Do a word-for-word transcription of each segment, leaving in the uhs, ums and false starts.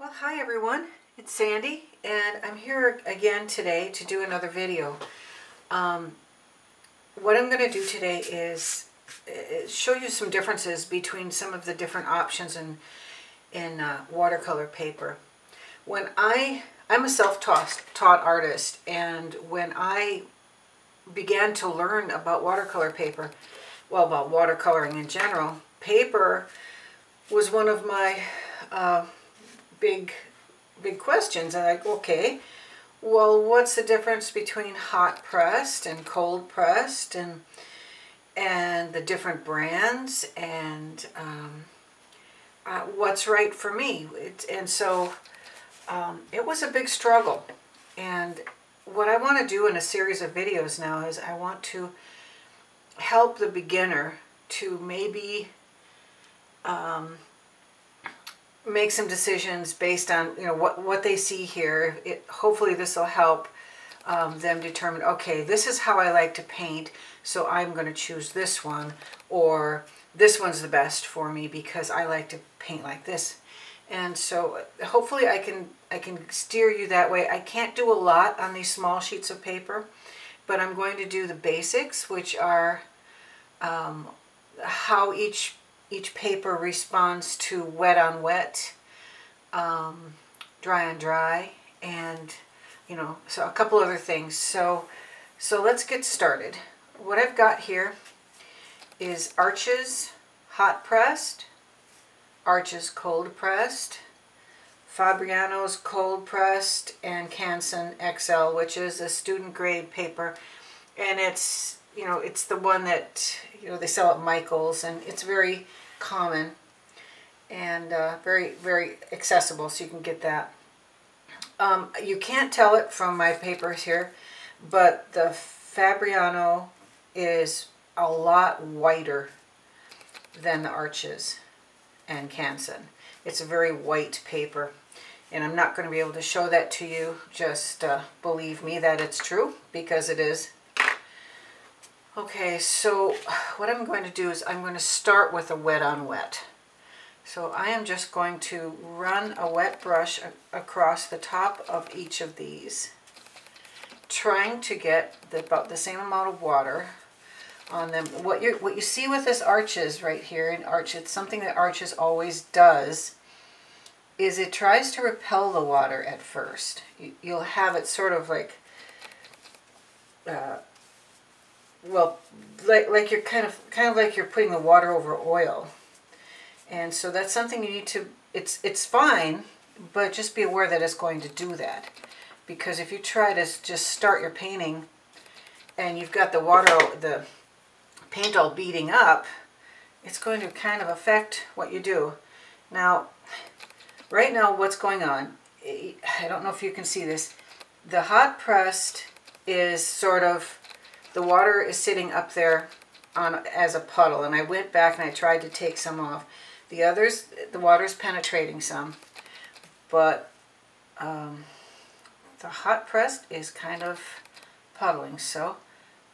Well, hi everyone, it's Sandy, and I'm here again today to do another video. Um, what I'm going to do today is show you some differences between some of the different options in, in uh, watercolor paper. When I, I'm a self-taught taught artist, and when I began to learn about watercolor paper, well, about watercoloring in general, paper was one of my uh, big, big questions. I'm like, okay, well, what's the difference between hot pressed and cold pressed, and and the different brands, and um, uh, what's right for me? It, and so um, it was a big struggle. And what I want to do in a series of videos now is I want to help the beginner to maybe um, make some decisions based on, you know, what, what they see here. It, hopefully this will help um, them determine, okay, this is how I like to paint, so I'm going to choose this one, or this one's the best for me because I like to paint like this. And so hopefully I can, I can steer you that way. I can't do a lot on these small sheets of paper, but I'm going to do the basics, which are um, how each Each paper responds to wet on wet, um, dry on dry, and, you know, so a couple other things. So, so let's get started. What I've got here is Arches hot pressed, Arches cold pressed, Fabriano's cold pressed, and Canson X L, which is a student grade paper, and it's, you know, it's the one that, you know, they sell at Michael's, and it's very common and uh, very, very accessible, so you can get that. Um, you can't tell it from my papers here, but the Fabriano is a lot whiter than the Arches and Canson. It's a very white paper, and I'm not going to be able to show that to you. Just uh, believe me that it's true, because it is. Okay, so what I'm going to do is I'm going to start with a wet on wet. So I am just going to run a wet brush across the top of each of these, trying to get the, about the same amount of water on them. What you what you see with this Arches right here, in Arches, it's something that Arches always does, is it tries to repel the water at first. You, you'll have it sort of like... Uh, well, like, like you're kind of kind of like you're putting the water over oil. And so that's something you need to, it's it's fine, but just be aware that it's going to do that. Because if you try to just start your painting and you've got the water, the paint all beating up, it's going to kind of affect what you do. Now, right now what's going on, I don't know if you can see this, the hot pressed is sort of, the water is sitting up there on as a puddle, and I went back and I tried to take some off. The others, the water's penetrating some, but um, the hot pressed is kind of puddling. So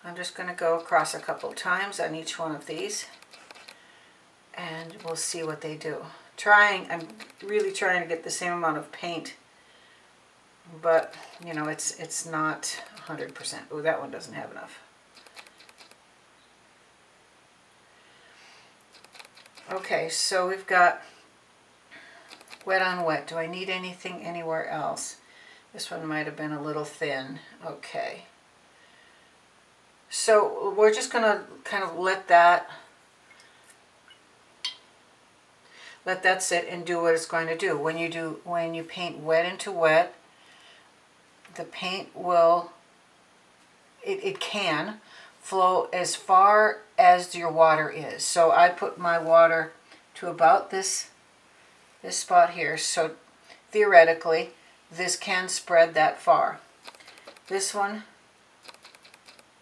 I'm just going to go across a couple times on each one of these, and we'll see what they do. Trying, I'm really trying to get the same amount of paint, but you know, it's it's not one hundred percent. Oh, that one doesn't have enough. Okay, so we've got wet on wet. Do I need anything anywhere else? This one might have been a little thin. Okay. So we're just going to kind of let that let that sit and do what it's going to do. When you do when you paint wet into wet, the paint will it, it can flow as far as your water is. So I put my water to about this, this spot here. So theoretically, this can spread that far. This one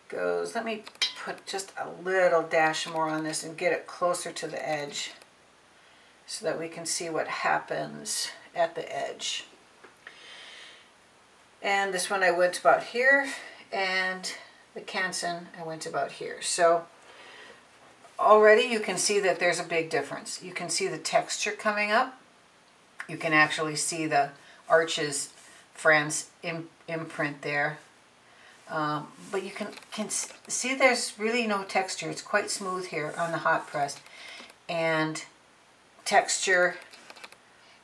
goes, let me put just a little dash more on this and get it closer to the edge so that we can see what happens at the edge. And this one I went about here, and the Canson I went about here. So already you can see that there's a big difference. You can see the texture coming up you can actually see the Arches France imp imprint there. Uh, but you can, can see there's really no texture. It's quite smooth here on the hot press. And texture,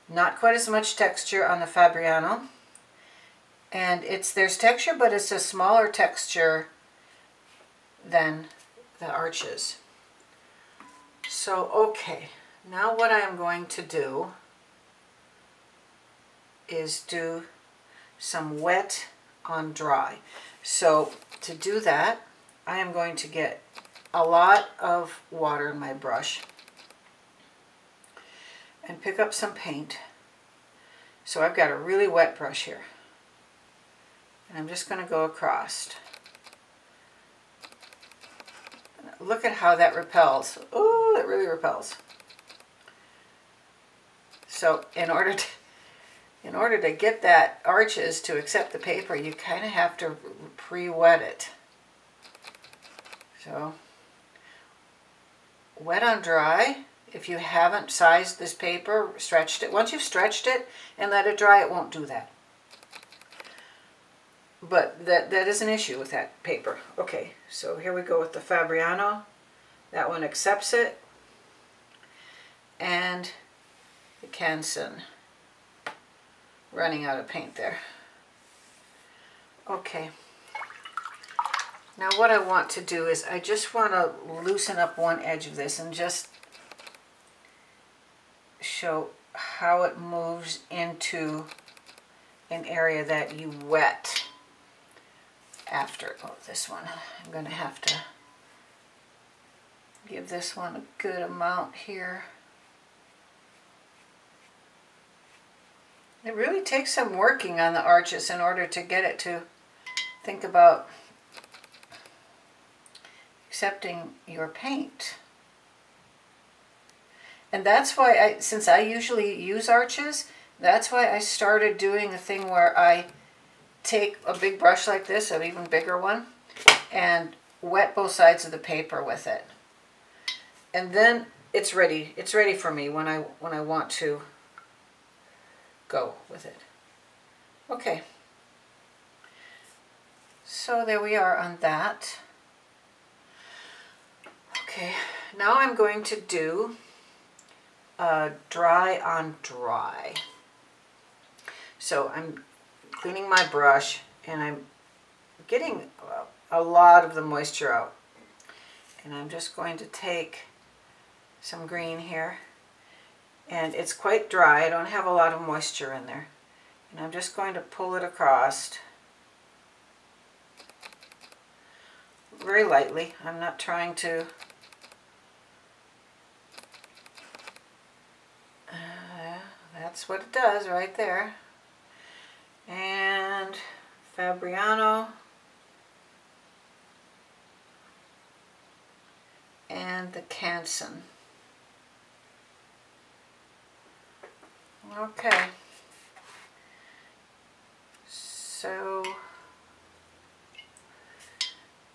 not quite as much texture on the Fabriano. And it's there's texture, but it's a smaller texture than the Arches. So, okay, now what I'm going to do is do some wet on dry. So to do that, I am going to get a lot of water in my brush and pick up some paint. So I've got a really wet brush here. And I'm just going to go across. Look at how that repels. Oh, it really repels. So in order to, in order to get that Arches to accept the paper, you kind of have to pre-wet it. So wet on dry. If you haven't sized this paper, stretched it. Once you've stretched it and let it dry, it won't do that. But that, that is an issue with that paper. Okay, so here we go with the Fabriano. That one accepts it. And the Canson. Running out of paint there. Okay. Now what I want to do is I just want to loosen up one edge of this and just show how it moves into an area that you wet. After oh, this one, I'm going to have to give this one a good amount here. It really takes some working on the Arches in order to get it to think about accepting your paint. And that's why, I, since I usually use Arches, that's why I started doing a thing where I take a big brush like this, an even bigger one, and wet both sides of the paper with it. And then it's ready. It's ready for me when I when I want to go with it. Okay. So there we are on that. Okay. Now I'm going to do a dry on dry. So I'm cleaning my brush, and I'm getting a lot of the moisture out. And I'm just going to take some green here, and it's quite dry. I don't have a lot of moisture in there. And I'm just going to pull it across very lightly. I'm not trying to uh, that's what it does right there. And Fabriano, and the Canson. Okay, so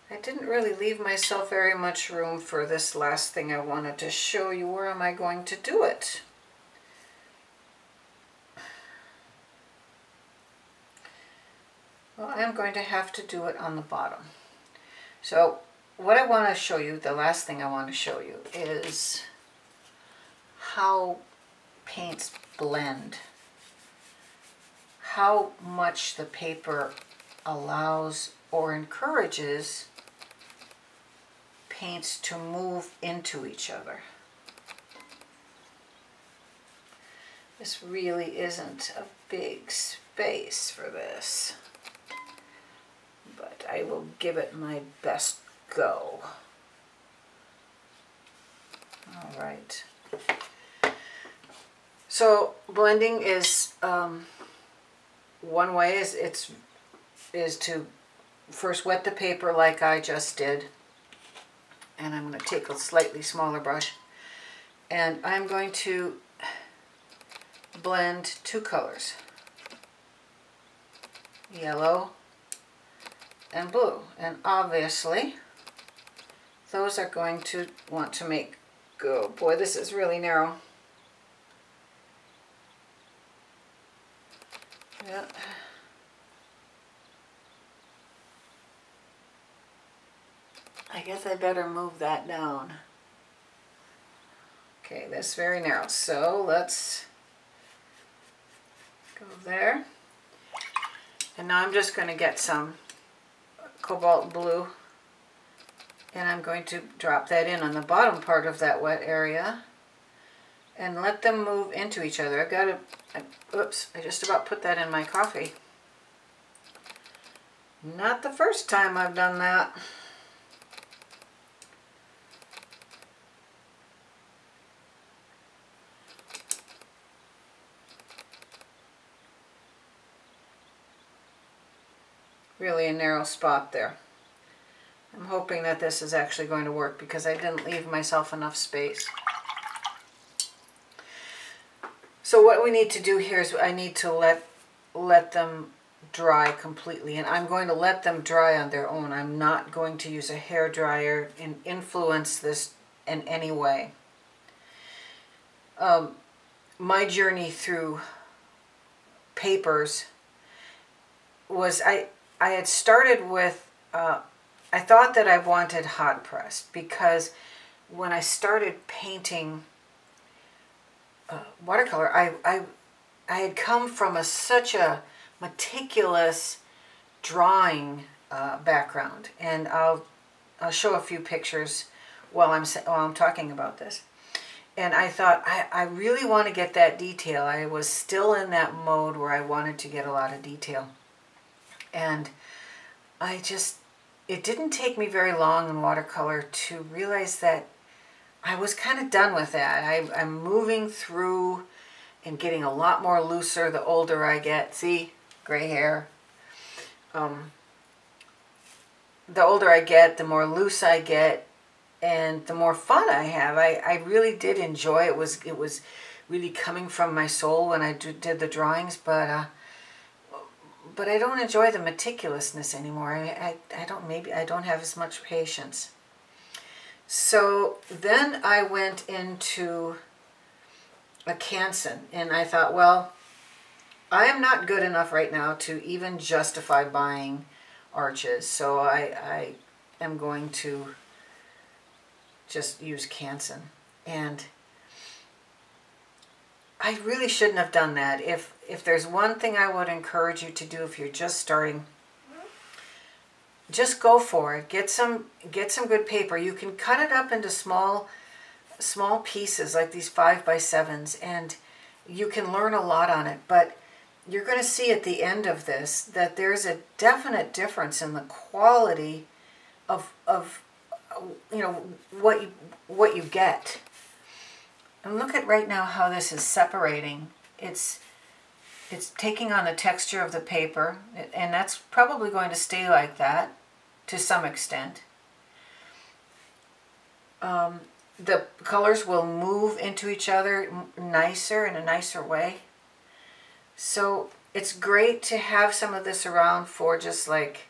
I didn't really leave myself very much room for this last thing I wanted to show you. Where am I going to do it? Well, I'm going to have to do it on the bottom. So what I want to show you, the last thing I want to show you, is how paints blend. How much the paper allows or encourages paints to move into each other. This really isn't a big space for this. But I will give it my best go. All right. So blending is um, one way is it's is to first wet the paper like I just did, and I'm going to take a slightly smaller brush, and I'm going to blend two colors, yellow and blue, and obviously those are going to want to make go. Boy, this is really narrow. Yeah. I guess I better move that down. Okay, that's very narrow. So let's go there. And now I'm just going to get some cobalt blue, and I'm going to drop that in on the bottom part of that wet area and let them move into each other. I've got to, I, oops, I just about put that in my coffee. Not the first time I've done that. Really a narrow spot there. I'm hoping that this is actually going to work because I didn't leave myself enough space. So what we need to do here is I need to let let them dry completely, and I'm going to let them dry on their own. I'm not going to use a hair dryer and influence this in any way. Um, my journey through papers was I. I had started with, uh, I thought that I wanted hot pressed because when I started painting uh, watercolor, I, I, I had come from a, such a meticulous drawing uh, background, and I'll, I'll show a few pictures while I'm, while I'm talking about this. And I thought, I, I really want to get that detail. I was still in that mode where I wanted to get a lot of detail. And I just, it didn't take me very long in watercolor to realize that I was kind of done with that. I, I'm moving through and getting a lot more looser the older I get. See, gray hair. Um, the older I get, the more loose I get, and the more fun I have. I, I really did enjoy it. It was, it was really coming from my soul when I did the drawings, but... Uh, But I don't enjoy the meticulousness anymore. I, I, I don't, maybe I don't have as much patience. So then I went into a Canson, and I thought, well, I am not good enough right now to even justify buying Arches. So I, I am going to just use Canson. And I really shouldn't have done that. If if there's one thing I would encourage you to do if you're just starting, just go for it. Get some get some good paper. You can cut it up into small small pieces like these five by sevens, and you can learn a lot on it. But you're going to see at the end of this that there's a definite difference in the quality of of you know what you, what you get. And look at right now how this is separating. It's, it's taking on the texture of the paper, and that's probably going to stay like that to some extent. Um, the colors will move into each other nicer, in a nicer way. So it's great to have some of this around for just like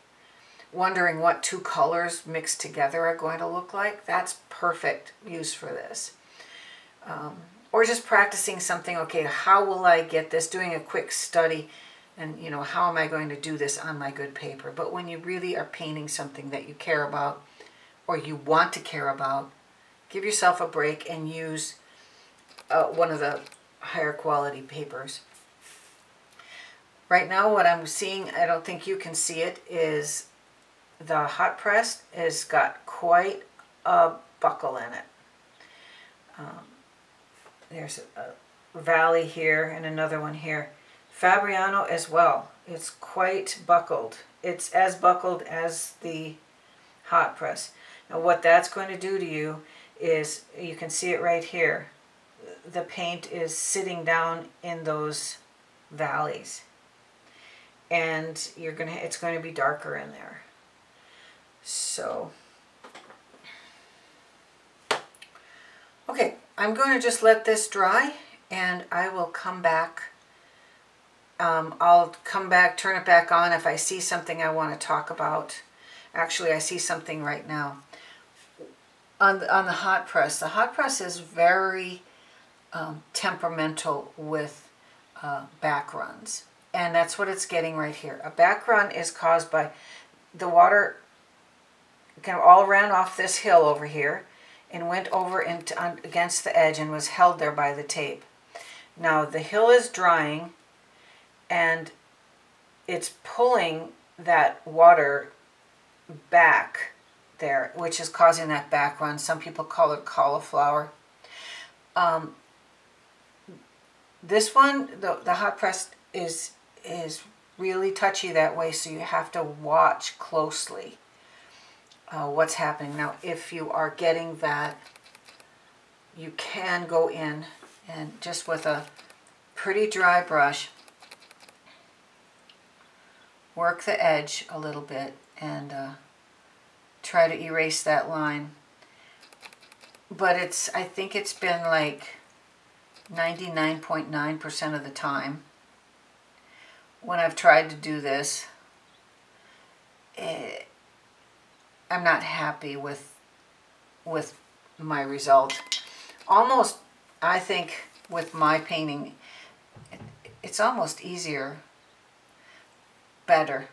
wondering what two colors mixed together are going to look like. That's perfect use for this. Um, or just practicing something. Okay, how will I get this? Doing a quick study, and you know, how am I going to do this on my good paper? But when you really are painting something that you care about, or you want to care about, give yourself a break and use uh, one of the higher quality papers. Right now, what I'm seeing, I don't think you can see it, is the hot press has got quite a buckle in it. Um, There's a valley here and another one here. Fabriano as well. It's quite buckled. It's as buckled as the hot press. Now what that's going to do to you is, you can see it right here. The paint is sitting down in those valleys. And you're gonna, it's going to be darker in there. So, okay. I'm going to just let this dry, and I will come back. Um, I'll come back, turn it back on if I see something I want to talk about. Actually, I see something right now. On the, on the hot press, the hot press is very um, temperamental with uh, back runs. and that's what it's getting right here. A back run is caused by the water kind of all ran off this hill over here and went over into, on, against the edge and was held there by the tape. Now the hill is drying and it's pulling that water back there, which is causing that back run. Some people call it cauliflower. Um, this one, the, the hot press is, is really touchy that way, so you have to watch closely uh, what's happening. Now, if you are getting that, you can go in and just with a pretty dry brush, work the edge a little bit and uh, try to erase that line. But it's, I think it's been like ninety-nine point nine percent of the time when I've tried to do this, it, I'm not happy with, with my result. Almost, I think, with my painting, it's almost easier, better,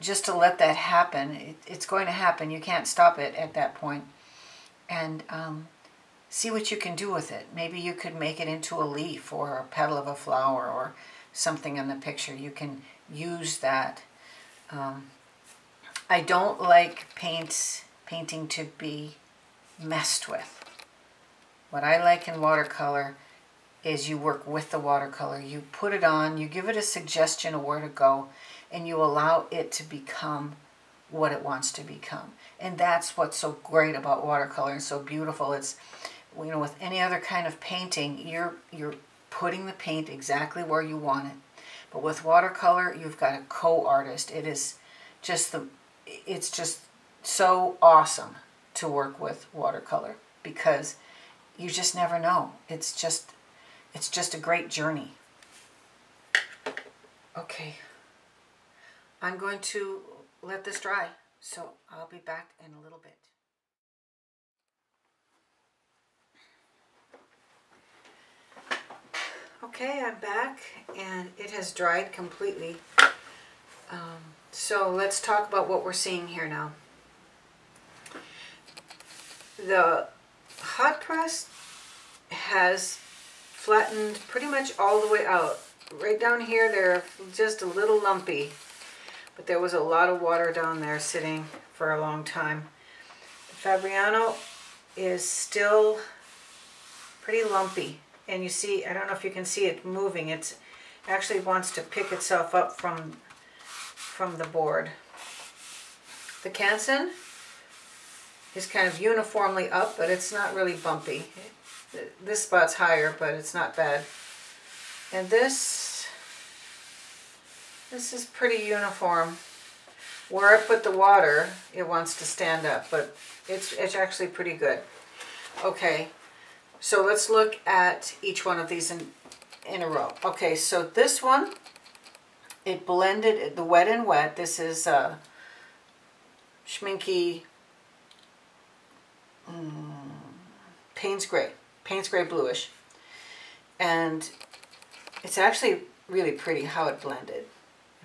just to let that happen. It, it's going to happen. You can't stop it at that point. And um, see what you can do with it. Maybe you could make it into a leaf or a petal of a flower or something in the picture. You can use that. Um, I don't like paints, painting to be messed with. What I like in watercolor is you work with the watercolor. You put it on, you give it a suggestion of where to go, and you allow it to become what it wants to become. And that's what's so great about watercolor and so beautiful. It's, you know, with any other kind of painting, you're you're putting the paint exactly where you want it. But with watercolor, you've got a co-artist. It is just the, it's just so awesome to work with watercolor because you just never know. It's just, it's just a great journey. Okay, I'm going to let this dry. So I'll be back in a little bit. Okay, I'm back and it has dried completely. Um, so let's talk about what we're seeing here now. The hot press has flattened pretty much all the way out. Right down here, they're just a little lumpy. But there was a lot of water down there sitting for a long time. The Fabriano is still pretty lumpy. And you see, I don't know if you can see it moving. It actually wants to pick itself up from, from the board. The Canson is kind of uniformly up, but it's not really bumpy. This spot's higher, but it's not bad. And this... This is pretty uniform. Where I put the water, it wants to stand up, but it's, it's actually pretty good. Okay, so let's look at each one of these in, in a row. Okay, so this one, it blended the wet and wet. This is uh, Schminke um, Payne's gray, Payne's gray bluish. And it's actually really pretty how it blended.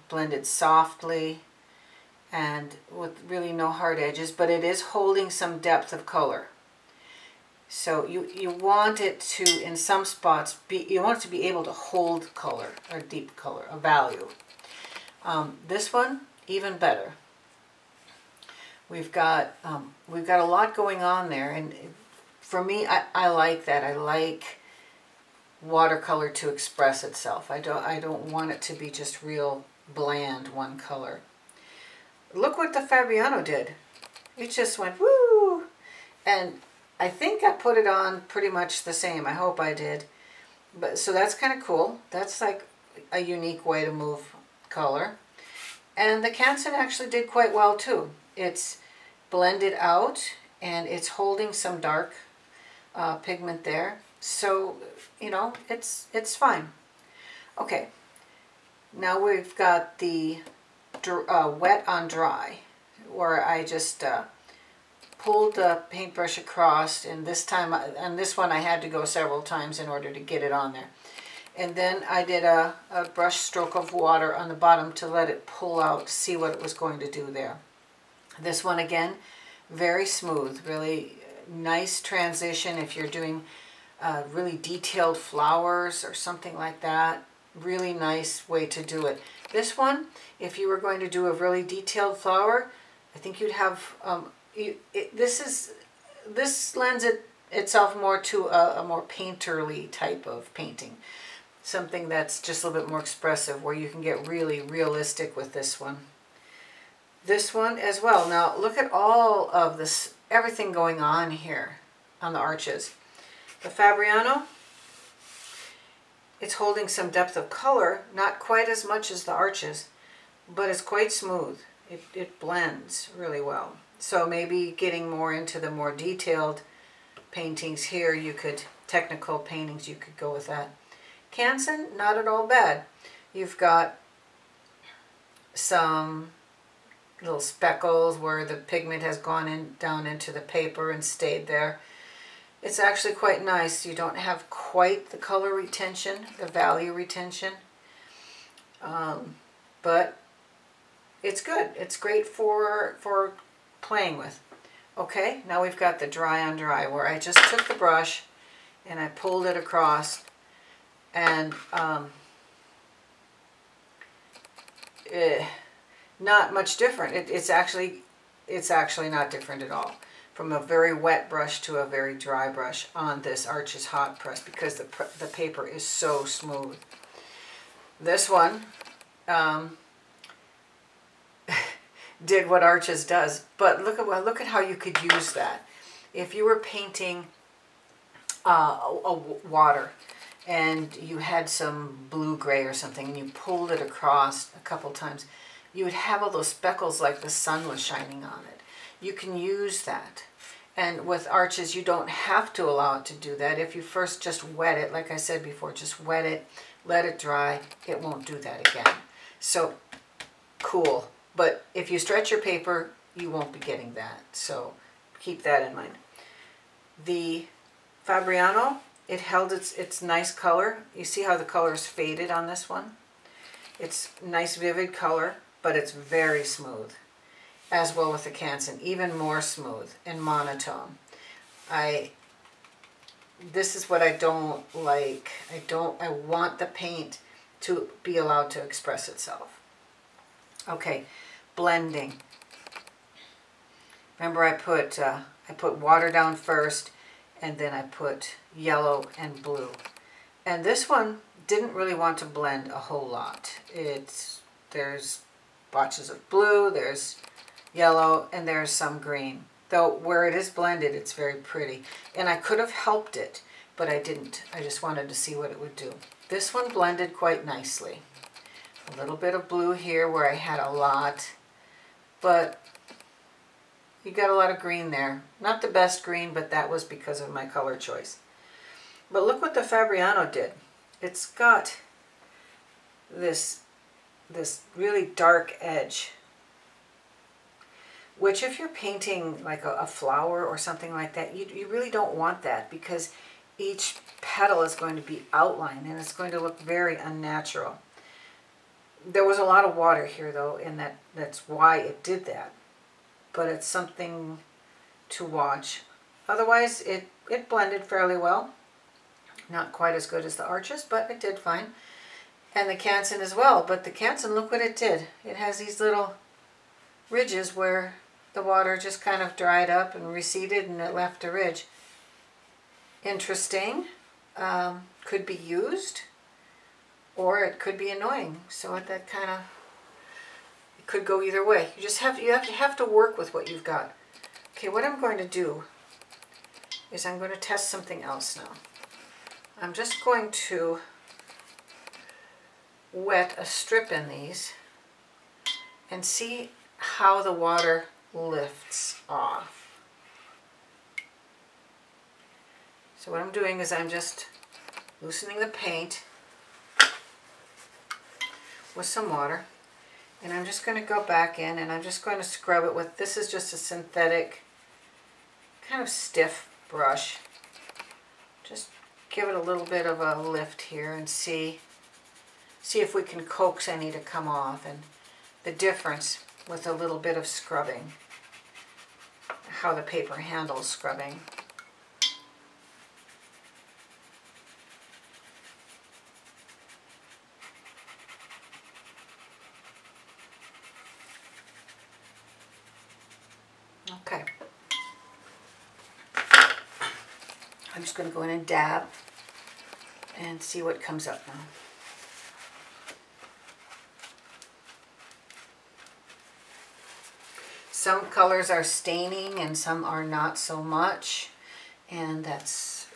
Blended softly and with really no hard edges, but it is holding some depth of color. So you, you want it to, in some spots, be, you want it to be able to hold color or deep color, a value. Um, this one, even better. We've got, um, we've got a lot going on there, and for me, I, I like that. I like watercolor to express itself. I don't, I don't want it to be just real bland one color. Look what the Fabriano did. It just went woo, and I think I put it on pretty much the same. I hope I did. But so that's kind of cool. That's like a unique way to move color. And the Canson actually did quite well too. It's blended out and it's holding some dark uh, pigment there. So you know it's it's fine. Okay. Now we've got the uh, wet on dry, where I just uh, pulled the paintbrush across, and this time, on this one I had to go several times in order to get it on there. And then I did a, a brush stroke of water on the bottom to let it pull out, see what it was going to do there. This one again, very smooth, really nice transition. If you're doing uh, really detailed flowers or something like that, really nice way to do it. This one, if you were going to do a really detailed flower, I think you'd have, um, you, it, this is, this lends it, itself more to a, a more painterly type of painting. Something that's just a little bit more expressive, where you can get really realistic with this one. This one as well. Now look at all of this, everything going on here on the arches. The Fabriano, it's holding some depth of color, not quite as much as the arches, but it's quite smooth. It, it blends really well. So maybe getting more into the more detailed paintings here, you could, technical paintings, you could go with that. Canson, not at all bad. You've got some little speckles where the pigment has gone in down into the paper and stayed there. It's actually quite nice. You don't have quite the color retention, the value retention, um, but it's good. It's great for, for playing with. Okay, now we've got the dry on dry, where I just took the brush and I pulled it across. And um, eh, not much different. It, it's actually, it's actually not different at all from a very wet brush to a very dry brush on this Arches hot press, because the the paper is so smooth. This one um, did what Arches does, but look at well, look at how you could use that if you were painting uh, a, a water. And you had some blue gray or something, and you pulled it across a couple times, you would have all those speckles like the sun was shining on it. You can use that. And with Arches, you don't have to allow it to do that. If you first just wet it, like I said before, just wet it, let it dry, it won't do that again. So, cool. But if you stretch your paper, you won't be getting that. So, keep that in mind. The Fabriano, it held its, its nice color. You see how the color is faded on this one? It's nice vivid color, but it's very smooth. As well with the Canson, even more smooth and monotone. I, this is what I don't like. I don't, I want the paint to be allowed to express itself. Okay, blending. Remember I put, uh, I put water down first, and then I put yellow and blue. And this one didn't really want to blend a whole lot. It's, there's blotches of blue, there's yellow, and there's some green. Though where it is blended, it's very pretty. And I could have helped it, but I didn't. I just wanted to see what it would do. This one blended quite nicely. A little bit of blue here where I had a lot, but you got a lot of green there. Not the best green, but that was because of my color choice. But look what the Fabriano did. It's got this, this really dark edge, which if you're painting like a, a flower or something like that, you, you really don't want that, because each petal is going to be outlined and it's going to look very unnatural. There was a lot of water here though, and that, that's why it did that. But it's something to watch. Otherwise, it, it blended fairly well. Not quite as good as the Arches, but it did fine. And the Canson as well. But the Canson, look what it did. It has these little ridges where the water just kind of dried up and receded, and it left a ridge. Interesting. Um, could be used, or it could be annoying. So that kind of could go either way. You just have, you have to have to work with what you've got. Okay, what I'm going to do is I'm going to test something else now. I'm just going to wet a strip in these and see how the water lifts off. So what I'm doing is I'm just loosening the paint with some water. And I'm just going to go back in and I'm just going to scrub it with, this is just a synthetic, kind of stiff brush. Just give it a little bit of a lift here and see, see if we can coax any to come off, and the difference with a little bit of scrubbing, how the paper handles scrubbing. Okay. I'm just going to go in and dab and see what comes up now. Some colors are staining and some are not so much, and that's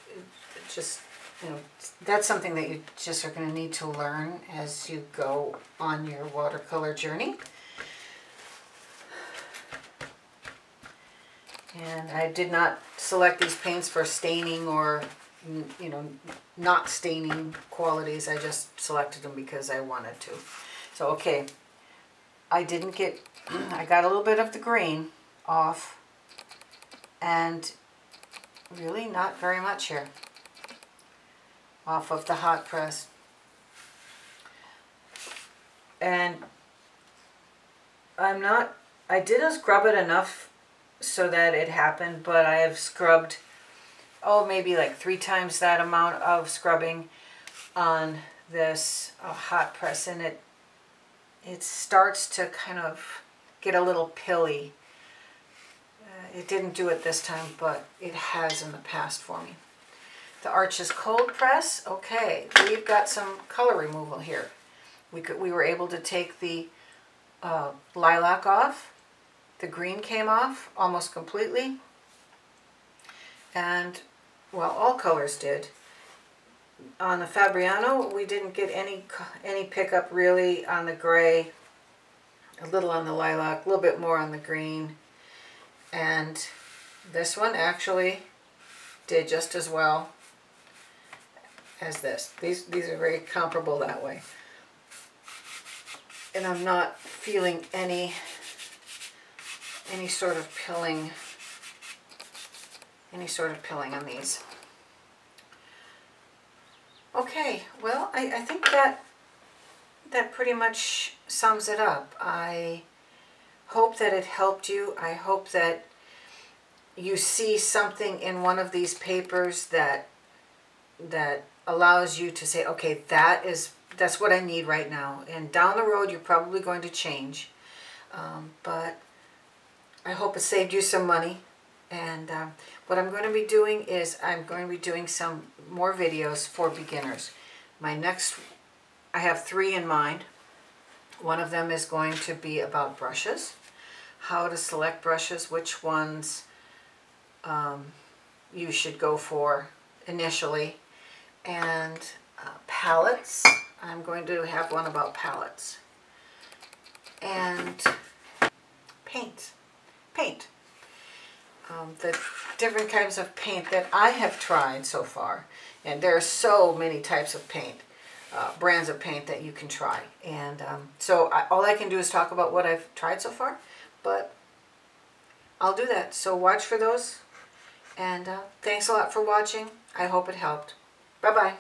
just, you know, that's something that you just are going to need to learn as you go on your watercolor journey. And I did not select these paints for staining or, you know, not staining qualities. I just selected them because I wanted to. So, okay, I didn't get, I got a little bit of the green off, and really not very much here off of the hot press. And I'm not, I didn't scrub it enough so that it happened, but I have scrubbed, oh, maybe like three times that amount of scrubbing on this uh, hot press, and it it starts to kind of get a little pilly. Uh, it didn't do it this time, but it has in the past for me. The Arches cold press, okay, we've got some color removal here. We could, we were able to take the uh, lilac off. The green came off almost completely, and well, all colors did. On the Fabriano, we didn't get any any pickup really on the gray, a little on the lilac, a little bit more on the green, and this one actually did just as well as this. These, these are very comparable that way, and I'm not feeling any any sort of pilling, any sort of pilling on these. Okay, well, I, I think that that pretty much sums it up. I hope that it helped you. I hope that you see something in one of these papers that that allows you to say, okay, that is that's what I need right now. And down the road, you're probably going to change, um, but I hope it saved you some money. And uh, what I'm going to be doing is I'm going to be doing some more videos for beginners. My next, I have three in mind. One of them is going to be about brushes, how to select brushes, which ones um, you should go for initially, and uh, palettes. I'm going to have one about palettes, and paints. Paint. Um, the different kinds of paint that I have tried so far, and there are so many types of paint, uh, brands of paint that you can try, and um, so I, all I can do is talk about what I've tried so far, but I'll do that. So watch for those, and uh, thanks a lot for watching. I hope it helped. Bye-bye.